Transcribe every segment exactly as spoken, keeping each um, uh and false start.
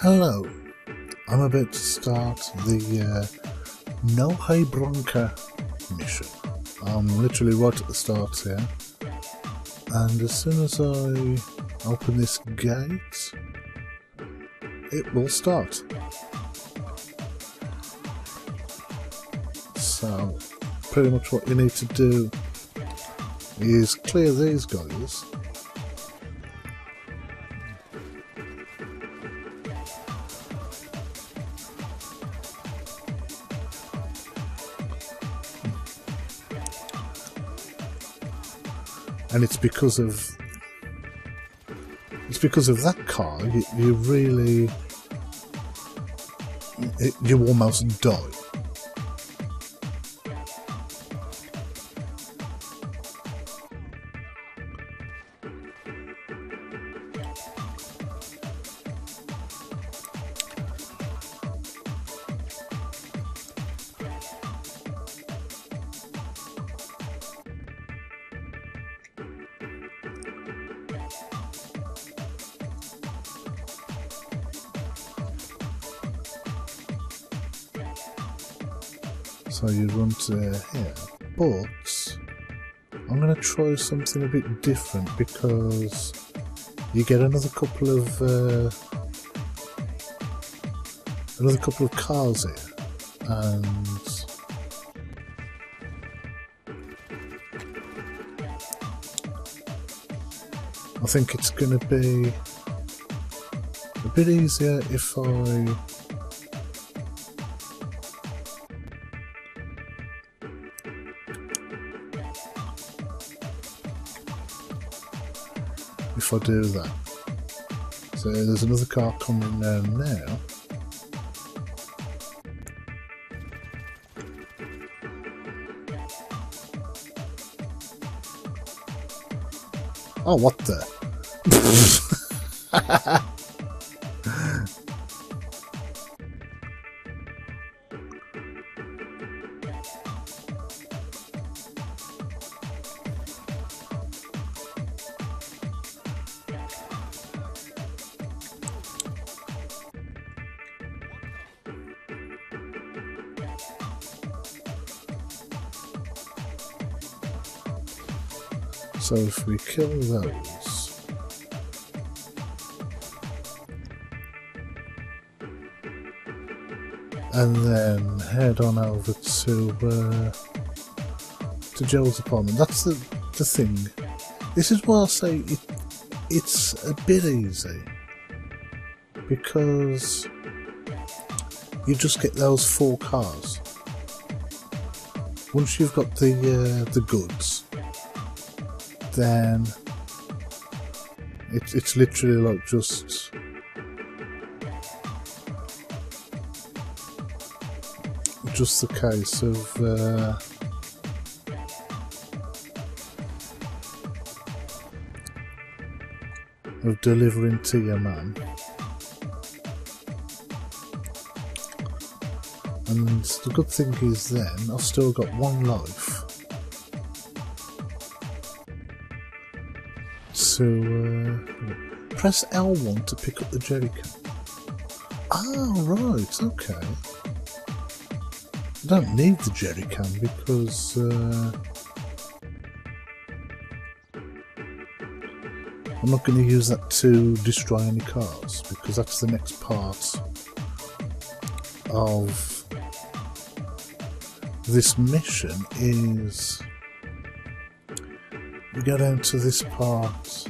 Hello, I'm about to start the uh, No Hay Bronca mission. I'm literally right at the start here, and as soon as I open this gate, it will start. So, pretty much what you need to do is clear these guys. And it's because of it's because of that car you, you really it, you almost die. So you run to here, but I'm going to try something a bit different because you get another couple of uh, another couple of cars here, and I think it's going to be a bit easier if I. If I do that. So there's another car coming down now. Oh, what the? So if we kill those, and then head on over to uh, to Joel's apartment. That's the the thing. This is why I say it, it's a bit easy because you just get those four cars. Once you've got the uh, the goods. Then it, it's literally like just just the case of uh, of delivering to your man, and the good thing is then I've still got one life. So uh, press L one to pick up the jerry can. Ah, right, okay. I don't need the jerry can because uh, I'm not going to use that to destroy any cars because that's the next part of this mission is. We go down to this part,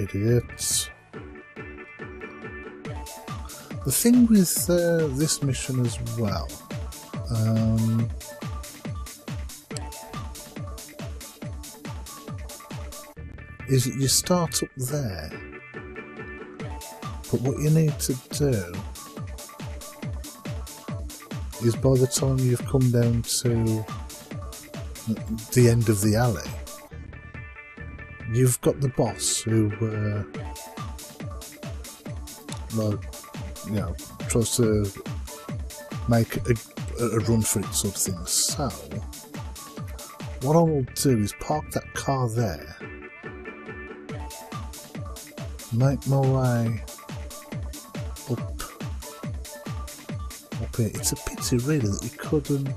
idiots. The thing with uh, this mission as well, um, is that you start up there. But what you need to do is by the time you've come down to the end of the alley, you've got the boss who, uh, like, you know, tries to make a, a run for it sort of thing. So What I will do is park that car there, make my way up, up here. It's a pity really that you couldn't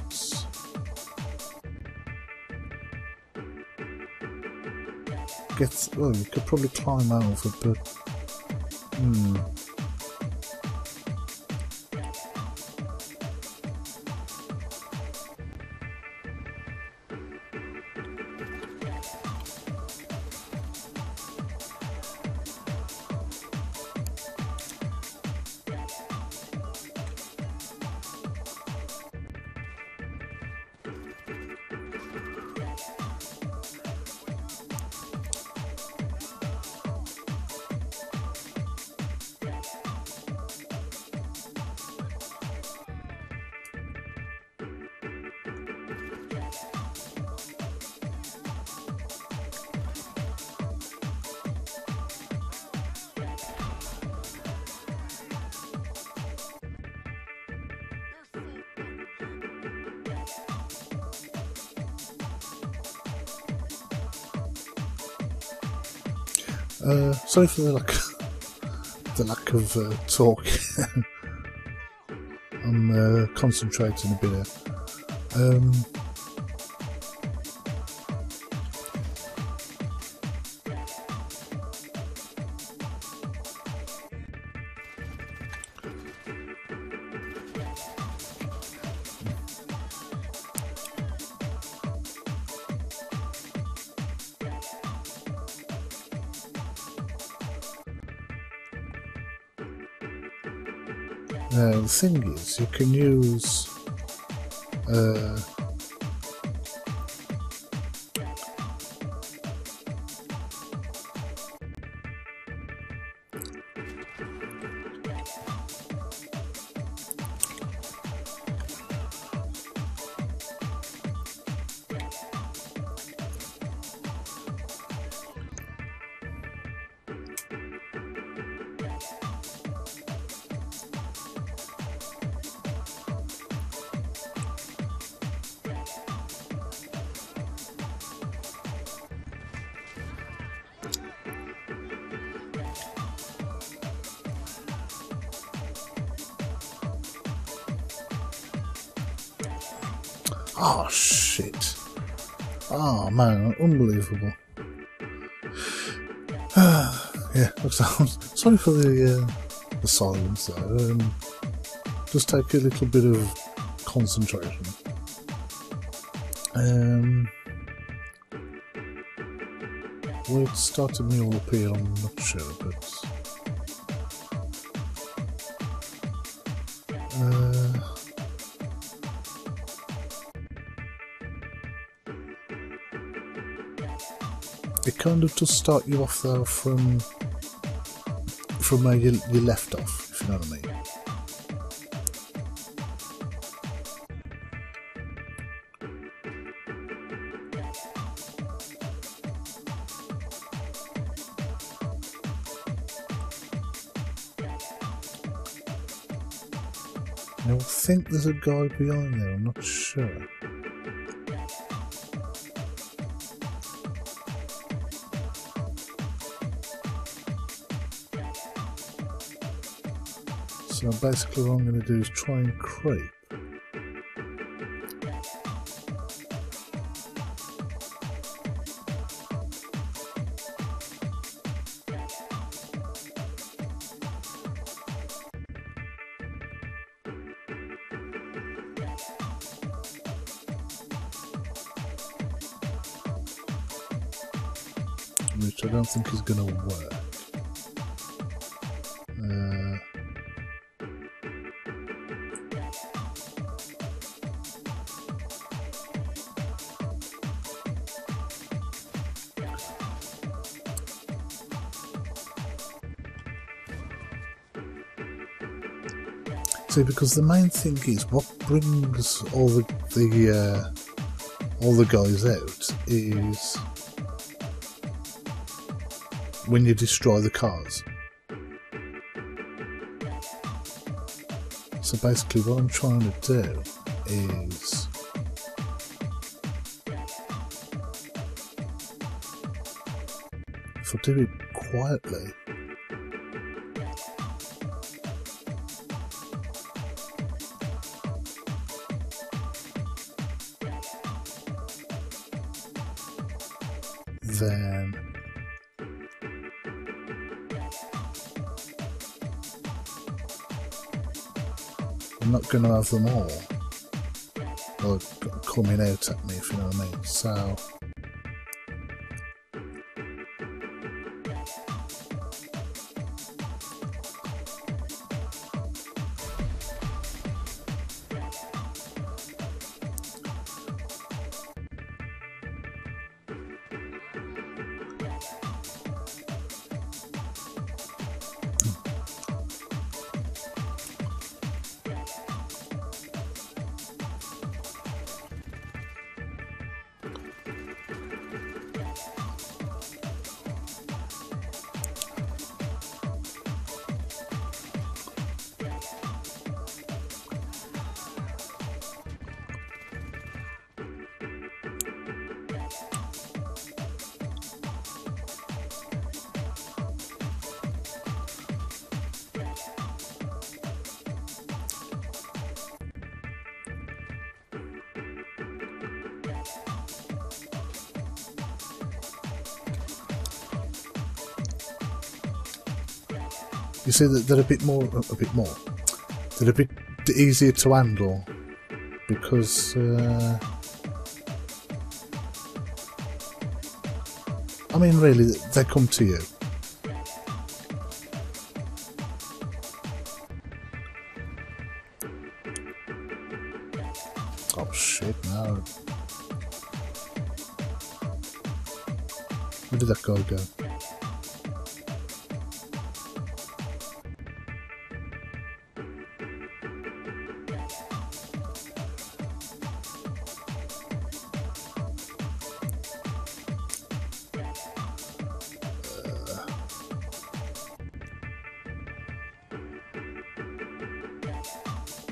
get, well, you could probably climb over, but hmm. Uh, sorry for the lack, the lack of uh, talk. I'm uh, concentrating a bit here. Um, Now the thing is, you can use uh, oh shit. Oh man, unbelievable. Yeah, looks like I'm sorry for the, uh, the silence there. Um, just take a little bit of concentration. Um, where it started me all up here, I'm not sure, but Uh, it kind of does start you off though from from where you, you left off, if you know what I mean. I think there's a guy behind there, I'm not sure. So basically what I'm going to do is try and creep. Which I don't think is going to work. Because the main thing is, what brings all the, the uh, all the guys out is when you destroy the cars. So basically what I'm trying to do is for doing quietly. Then I'm not going to have them all, or coming out at me, if you know what I mean. So you see that they're a bit more, a bit more, they're a bit easier to handle because, uh, I mean really, they come to you. Oh shit, no. Where did that guy go?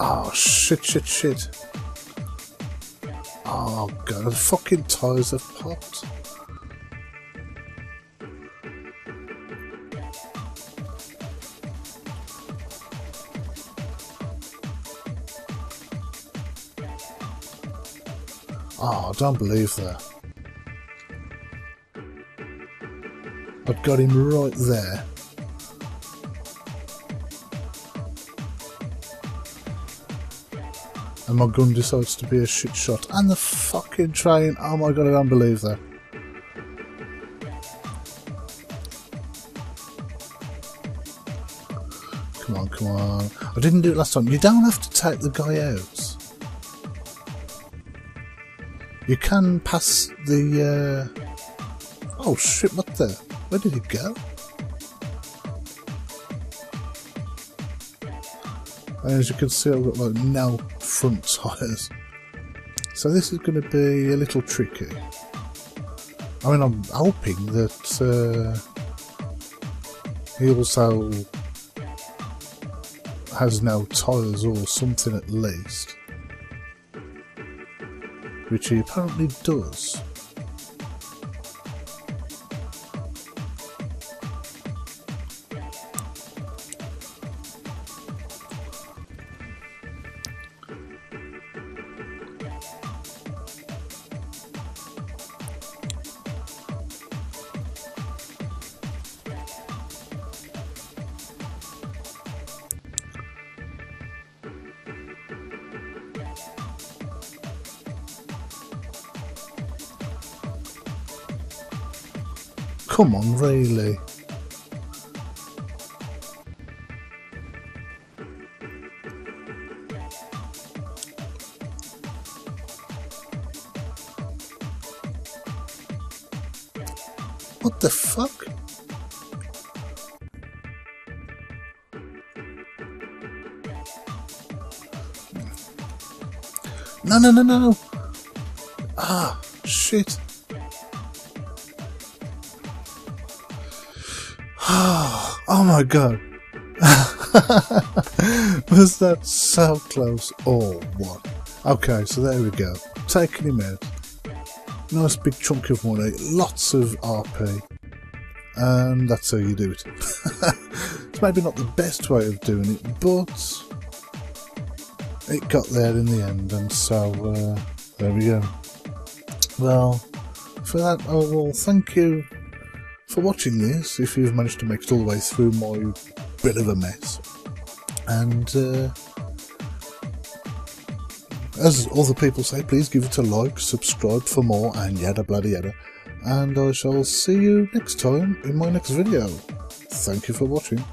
Oh shit, shit, shit. Oh god, the fucking tires have popped. Oh, I don't believe that. I've got him right there. And my gun decides to be a shit shot. And the fucking train. Oh my god, I don't believe that. Come on, come on. I didn't do it last time. You don't have to take the guy out. You can pass the... Uh... Oh shit, what the... Where did he go? And as you can see, I've got like no front tires, so this is going to be a little tricky. I mean, I'm hoping that uh, he also has no tires or something at least, which he apparently does. Come on, really? What the fuck? No, no, no, no. Ah, shit. Oh my god. Was that so close or what? Okay, so there we go. Taking him out. Nice big chunk of money, lots of R P, and that's how you do it. It's maybe not the best way of doing it, but it got there in the end, and so uh, there we go. Well, for that I will thank you for watching this, if you've managed to make it all the way through my bit of a mess, and uh, as other people say, please give it a like, subscribe for more, and yada bloody yada. And I shall see you next time in my next video. Thank you for watching.